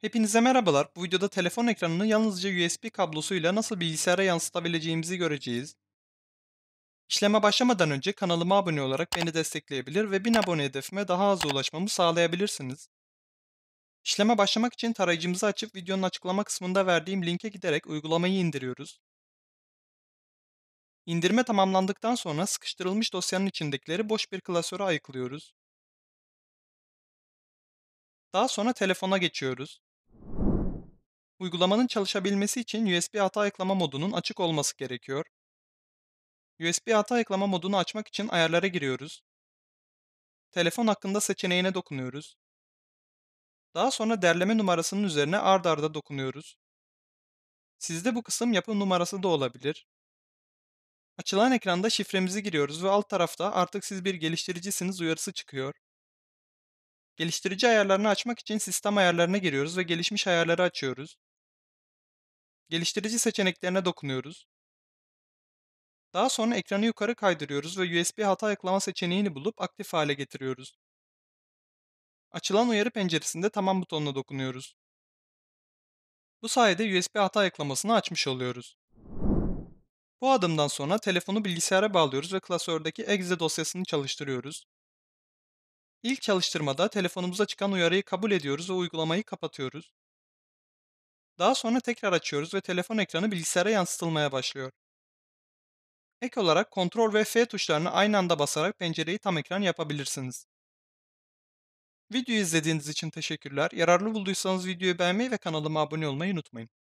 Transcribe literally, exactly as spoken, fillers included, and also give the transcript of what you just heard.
Hepinize merhabalar. Bu videoda telefon ekranını yalnızca U S B kablosuyla nasıl bilgisayara yansıtabileceğimizi göreceğiz. İşleme başlamadan önce kanalıma abone olarak beni destekleyebilir ve bin abone hedefime daha hızlı ulaşmamı sağlayabilirsiniz. İşleme başlamak için tarayıcımızı açıp videonun açıklama kısmında verdiğim linke giderek uygulamayı indiriyoruz. İndirme tamamlandıktan sonra sıkıştırılmış dosyanın içindekileri boş bir klasöre ayıklıyoruz. Daha sonra telefona geçiyoruz. Uygulamanın çalışabilmesi için U S B hata ayıklama modunun açık olması gerekiyor. U S B hata ayıklama modunu açmak için ayarlara giriyoruz. Telefon hakkında seçeneğine dokunuyoruz. Daha sonra derleme numarasının üzerine ard arda dokunuyoruz. Sizde bu kısım yapı numarası da olabilir. Açılan ekranda şifremizi giriyoruz ve alt tarafta "Artık siz bir geliştiricisiniz" uyarısı çıkıyor. Geliştirici ayarlarını açmak için sistem ayarlarına giriyoruz ve gelişmiş ayarları açıyoruz. Geliştirici seçeneklerine dokunuyoruz. Daha sonra ekranı yukarı kaydırıyoruz ve U S B hata ayıklama seçeneğini bulup aktif hale getiriyoruz. Açılan uyarı penceresinde tamam butonuna dokunuyoruz. Bu sayede U S B hata ayıklamasını açmış oluyoruz. Bu adımdan sonra telefonu bilgisayara bağlıyoruz ve klasördeki exe dosyasını çalıştırıyoruz. İlk çalıştırmada telefonumuza çıkan uyarıyı kabul ediyoruz ve uygulamayı kapatıyoruz. Daha sonra tekrar açıyoruz ve telefon ekranı bilgisayara yansıtılmaya başlıyor. Ek olarak Ctrl ve F tuşlarını aynı anda basarak pencereyi tam ekran yapabilirsiniz. Videoyu izlediğiniz için teşekkürler. Yararlı bulduysanız videoyu beğenmeyi ve kanalıma abone olmayı unutmayın.